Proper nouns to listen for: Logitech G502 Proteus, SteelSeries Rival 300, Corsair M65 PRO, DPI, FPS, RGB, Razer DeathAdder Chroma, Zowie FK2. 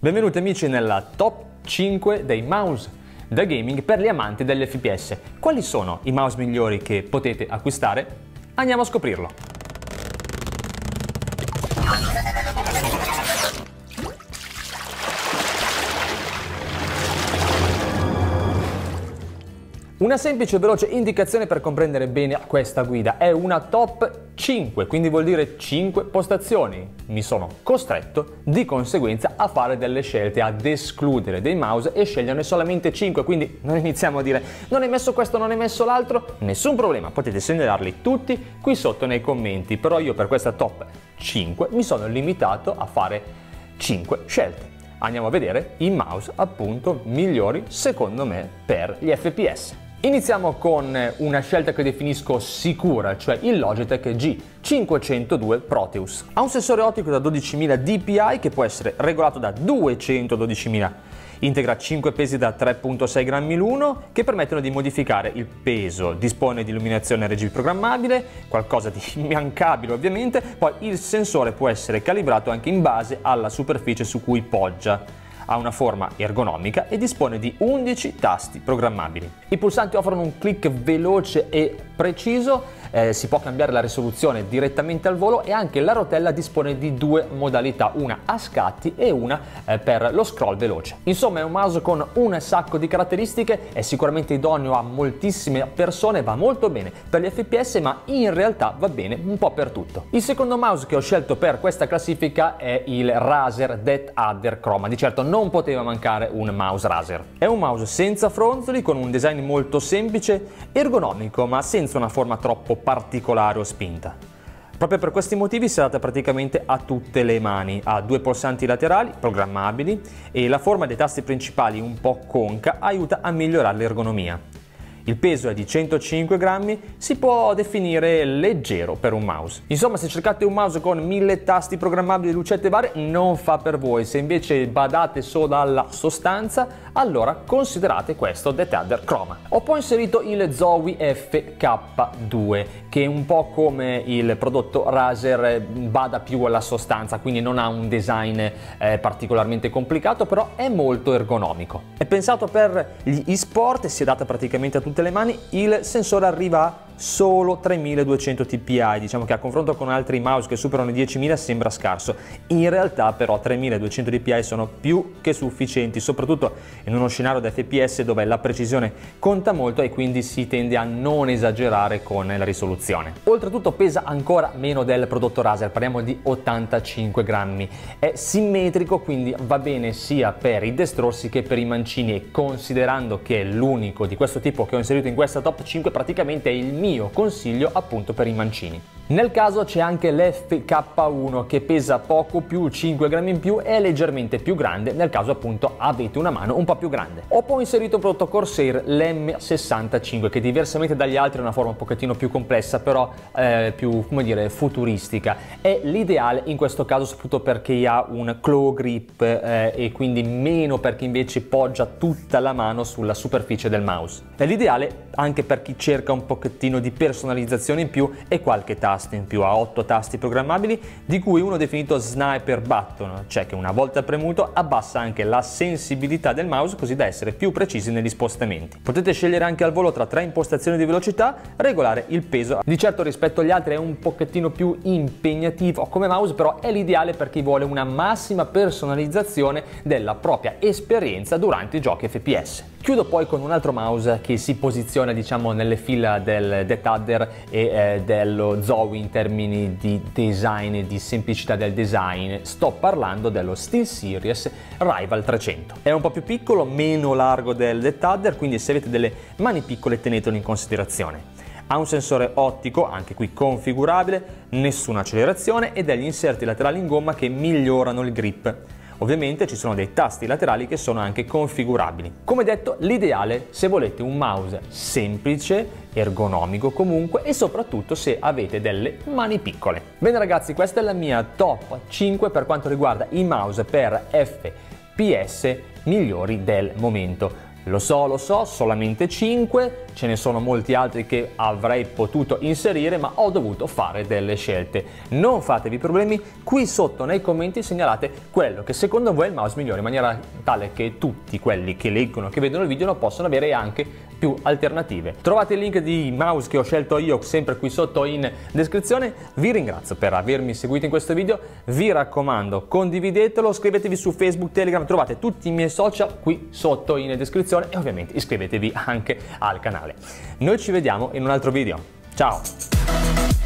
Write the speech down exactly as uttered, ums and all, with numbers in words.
Benvenuti amici nella top cinque dei mouse da gaming per gli amanti degli F P S. Quali sono i mouse migliori che potete acquistare? Andiamo a scoprirlo. Una semplice e veloce indicazione per comprendere bene questa guida: è una top cinque, quindi vuol dire cinque postazioni. Mi sono costretto di conseguenza a fare delle scelte, ad escludere dei mouse e sceglierne solamente cinque, quindi non iniziamo a dire non hai messo questo, non hai messo l'altro, nessun problema, potete segnalarli tutti qui sotto nei commenti, però io per questa top cinque mi sono limitato a fare cinque scelte. Andiamo a vedere i mouse appunto migliori secondo me per gli F P S. Iniziamo con una scelta che definisco sicura, cioè il Logitech G cinquecentodue Proteus. Ha un sensore ottico da dodicimila dpi che può essere regolato da duecentododicimila. Integra cinque pesi da tre virgola sei grammi l'uno che permettono di modificare il peso. Dispone di illuminazione R G B programmabile, qualcosa di immancabile ovviamente. Poi il sensore può essere calibrato anche in base alla superficie su cui poggia. Ha una forma ergonomica e dispone di undici tasti programmabili. I pulsanti offrono un click veloce e preciso, eh, si può cambiare la risoluzione direttamente al volo e anche la rotella dispone di due modalità, una a scatti e una eh, per lo scroll veloce. Insomma è un mouse con un sacco di caratteristiche, è sicuramente idoneo a moltissime persone, va molto bene per gli F P S ma in realtà va bene un po' per tutto. Il secondo mouse che ho scelto per questa classifica è il Razer DeathAdder Chroma, di certo non Non poteva mancare un mouse Razer. È un mouse senza fronzoli, con un design molto semplice, ergonomico ma senza una forma troppo particolare o spinta. Proprio per questi motivi si adatta praticamente a tutte le mani. Ha due pulsanti laterali programmabili e la forma dei tasti principali un po' conca aiuta a migliorare l'ergonomia. Il peso è di centocinque grammi, si può definire leggero per un mouse. Insomma, se cercate un mouse con mille tasti programmabili e lucette varie, non fa per voi. Se invece badate solo alla sostanza, allora considerate questo DeathAdder Chroma. Ho poi inserito il Zowie F K due, che un po' come il prodotto Razer bada più alla sostanza, quindi non ha un design eh, particolarmente complicato, però è molto ergonomico. È pensato per gli e-sport, si adatta praticamente a tutti le mani. Il sensore arriva a solo tremiladuecento dpi, diciamo che a confronto con altri mouse che superano i diecimila sembra scarso, in realtà però tremiladuecento dpi sono più che sufficienti, soprattutto in uno scenario da F P S dove la precisione conta molto e quindi si tende a non esagerare con la risoluzione. Oltretutto pesa ancora meno del prodotto Razer, parliamo di ottantacinque grammi, è simmetrico quindi va bene sia per i destrorsi che per i mancini e considerando che è l'unico di questo tipo che ho inserito in questa top cinque praticamente è il mio mio consiglio appunto per i mancini. Nel caso c'è anche l'F K uno che pesa poco più, cinque grammi in più, è leggermente più grande nel caso appunto avete una mano un po' più grande. Ho poi inserito il prodotto Corsair l'M sessantacinque che diversamente dagli altri ha una forma un pochettino più complessa però eh, più, come dire, futuristica. È l'ideale in questo caso soprattutto perché ha un claw grip eh, e quindi meno perché invece poggia tutta la mano sulla superficie del mouse. È l'ideale anche per chi cerca un pochettino di personalizzazione in più e qualche tasto in più. Ha otto tasti programmabili di cui uno definito sniper button, cioè che una volta premuto abbassa anche la sensibilità del mouse così da essere più precisi negli spostamenti. Potete scegliere anche al volo tra tre impostazioni di velocità, regolare il peso. Di certo rispetto agli altri è un pochettino più impegnativo come mouse, però è l'ideale per chi vuole una massima personalizzazione della propria esperienza durante i giochi F P S. Chiudo poi con un altro mouse che si posiziona diciamo nelle fila del DeathAdder e eh, dello Zowie in termini di design e di semplicità del design. Sto parlando dello SteelSeries Rival trecento. È un po' più piccolo, meno largo del DeathAdder, quindi se avete delle mani piccole tenetelo in considerazione. Ha un sensore ottico, anche qui configurabile, nessuna accelerazione e degli inserti laterali in gomma che migliorano il grip. Ovviamente ci sono dei tasti laterali che sono anche configurabili. Come detto, l'ideale se volete un mouse semplice, ergonomico comunque e soprattutto se avete delle mani piccole. Bene ragazzi, questa è la mia top cinque per quanto riguarda i mouse per F P S migliori del momento. Lo so, lo so, solamente cinque, ce ne sono molti altri che avrei potuto inserire, ma ho dovuto fare delle scelte. Non fatevi problemi, qui sotto nei commenti segnalate quello che secondo voi è il mouse migliore, in maniera tale che tutti quelli che leggono, che vedono il video, lo possano avere anche più alternative. Trovate il link di mouse che ho scelto io sempre qui sotto in descrizione. Vi ringrazio per avermi seguito in questo video, vi raccomando condividetelo, scrivetevi su Facebook, Telegram, trovate tutti i miei social qui sotto in descrizione. E ovviamente iscrivetevi anche al canale. Noi ci vediamo in un altro video. Ciao!